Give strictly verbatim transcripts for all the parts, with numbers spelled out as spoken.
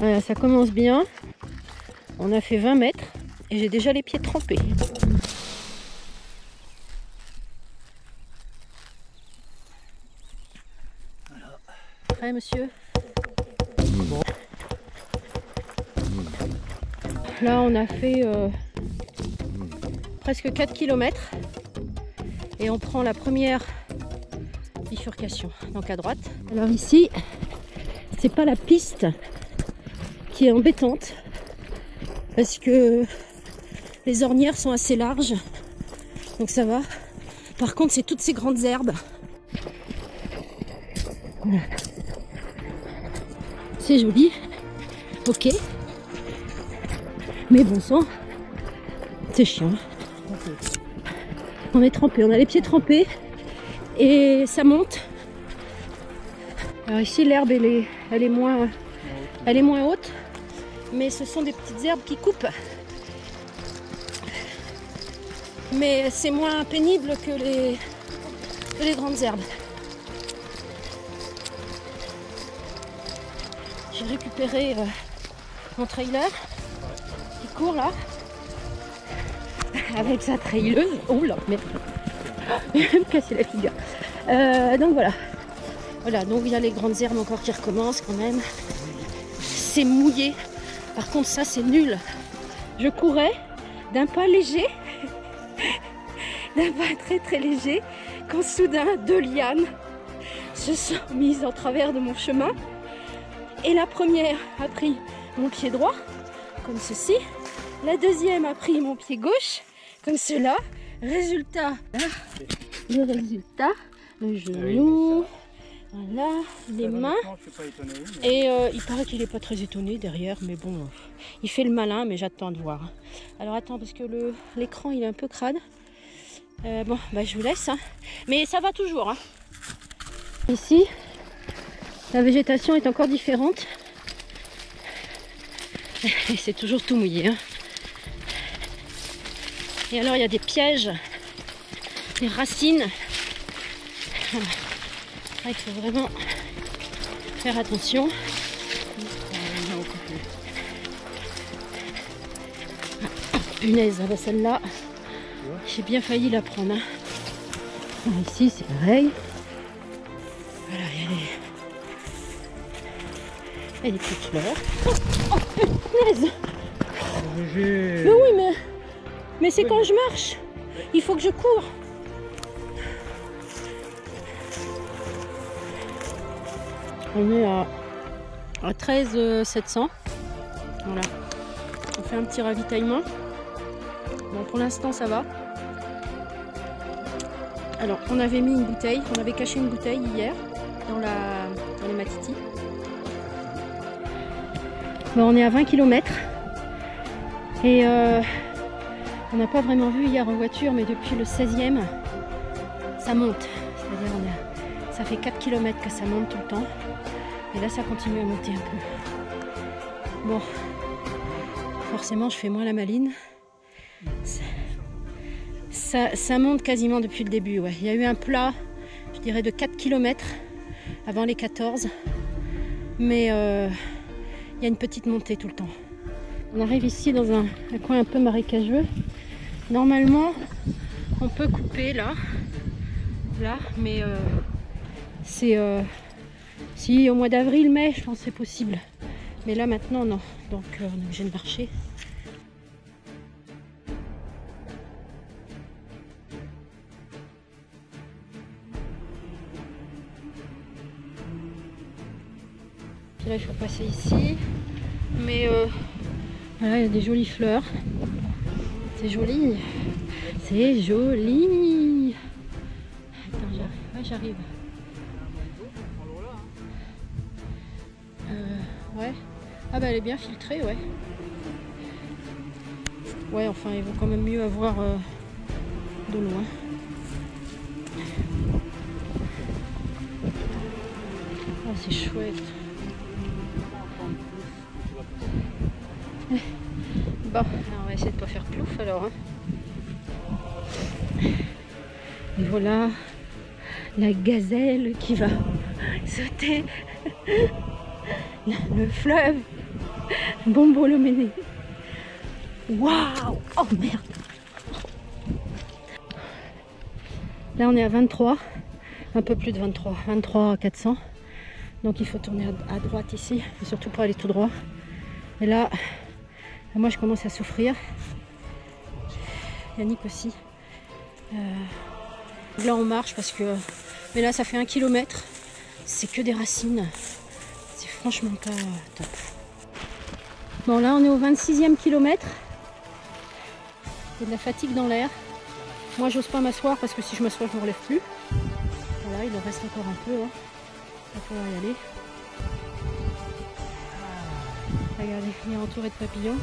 Voilà, ça commence bien. On a fait vingt mètres et j'ai déjà les pieds trempés. Voilà. Prêt, monsieur? Bon. Là, on a fait euh, presque quatre kilomètres et on prend la première bifurcation, donc à droite. Alors ici, c'est pas la piste qui est embêtante parce que les ornières sont assez larges, donc ça va. Par contre, c'est toutes ces grandes herbes. C'est joli, ok. Mais bon sang, c'est chiant. On est trempé, on a les pieds trempés et ça monte. Alors ici l'herbe elle est, elle est moins, elle est moins haute, mais ce sont des petites herbes qui coupent. Mais c'est moins pénible que les, que les grandes herbes. J'ai récupéré euh, mon trailer. Court là avec sa trailleuse. Oh là, mais je vais me casser la figure. Euh, donc voilà, voilà. Donc il y a les grandes herbes encore qui recommencent quand même. C'est mouillé. Par contre, ça c'est nul. Je courais d'un pas léger, d'un pas très très léger, quand soudain deux lianes se sont mises en travers de mon chemin. Et la première a pris mon pied droit, comme ceci. La deuxième a pris mon pied gauche, comme cela. Résultat, là, le résultat, le genou, voilà, les mains. Et euh, il paraît qu'il n'est pas très étonné derrière, mais bon, il fait le malin, mais j'attends de voir. Alors attends, parce que le l'écran il est un peu crade. Euh, bon, bah je vous laisse, hein. Mais ça va toujours. Hein. Ici, la végétation est encore différente. Et c'est toujours tout mouillé. Hein. Et alors il y a des pièges, des racines. Voilà. Là, il faut vraiment faire attention. Ah, punaise, ah, celle-là, j'ai bien failli la prendre. Hein. Alors, ici c'est pareil. Voilà, il y a des... Il y a des petites fleurs. Oh, punaise! Mais oui, mais, mais c'est quand je marche. Il faut que je cours. On est à, à treize mille sept cents. Voilà. On fait un petit ravitaillement. Bon, pour l'instant, ça va. Alors, on avait mis une bouteille. On avait caché une bouteille hier dans, la, dans les matitis. Bon, on est à vingt kilomètres et euh, on n'a pas vraiment vu hier en voiture, mais depuis le seizième ça monte, c'est-à-dire on a, ça fait quatre kilomètres que ça monte tout le temps et là ça continue à monter un peu. Bon, forcément je fais moins la maline, ça, ça, ça monte quasiment depuis le début. Ouais. Il y a eu un plat, je dirais, de quatre kilomètres avant les quatorze, mais euh, il y a une petite montée tout le temps. On arrive ici dans un, un coin un peu marécageux. Normalement, on peut couper là, là, mais euh, c'est euh, si au mois d'avril, mai, je pense que c'est possible. Mais là maintenant, non. Donc euh, on est obligé de marcher. Là, il faut passer ici, mais euh, voilà, il y a des jolies fleurs, c'est joli, c'est joli. Attends, j'arrive. Euh, ouais, ah bah elle est bien filtrée, ouais. Ouais, enfin, il vaut quand même mieux avoir euh, de l'eau. Hein. Oh, c'est chouette. Bon, on va essayer de ne pas faire plouf alors. Hein. Et voilà la gazelle qui va sauter le fleuve. Bon boulot mené. Waouh. Oh merde. Là on est à vingt-trois, un peu plus de vingt-trois, vingt-trois quatre cents. Donc il faut tourner à droite ici, mais surtout pas aller tout droit. Et là, moi je commence à souffrir. Yannick aussi. Euh, là on marche parce que... Mais là ça fait un kilomètre. C'est que des racines. C'est franchement pas top. Bon là on est au vingt-sixième kilomètre. Il y a de la fatigue dans l'air. Moi j'ose pas m'asseoir parce que si je m'assois je me relève plus. Voilà, il en reste encore un peu. Hein. Il va falloir y aller. Regardez, il est entouré de papillons.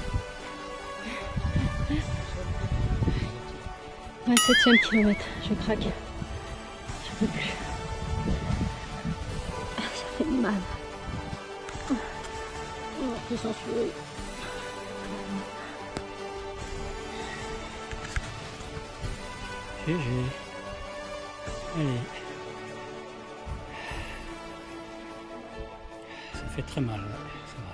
vingt-septième kilomètre, je craque. Je peux plus. Ça fait mal. Je sens fluide. G G. Allez. Ça fait très mal, c'est vrai.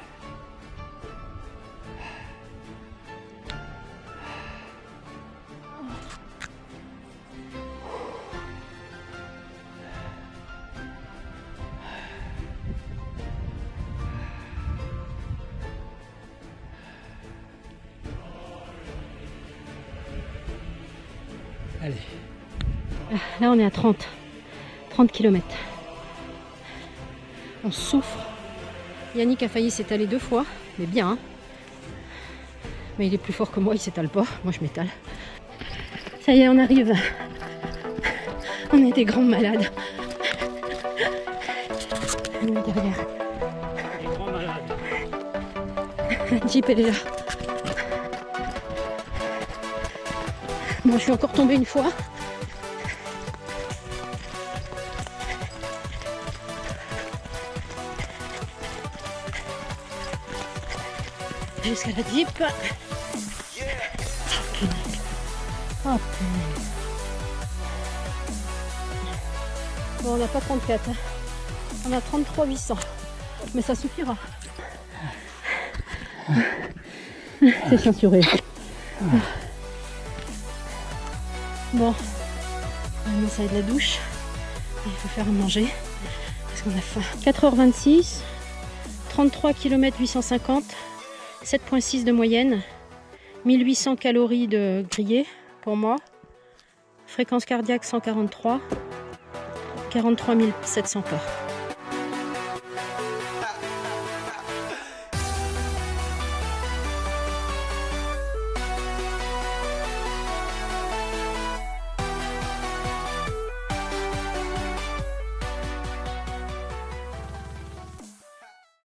Allez. Là on est à trente kilomètres. On souffre. Yannick a failli s'étaler deux fois, mais bien. Hein, mais il est plus fort que moi, il s'étale pas. Moi je m'étale. Ça y est, on arrive. On est des grands malades. On est derrière. Des grands malades. Jeep elle est là. Bon, je suis encore tombée une fois. Jusqu'à la Jeep. Oh punaise. Oh punaise. Bon, on n'a pas trente-quatre. Hein. On a trente-trois huit cents. Mais ça suffira. C'est censuré. Bon, maintenant ça va être la douche. Il faut faire à manger parce qu'on a faim. quatre heures vingt-six, trente-trois kilomètres huit cent cinquante, sept virgule six de moyenne, mille huit cents calories de grillé pour moi, fréquence cardiaque cent quarante-trois, quarante-trois mille sept cents corps.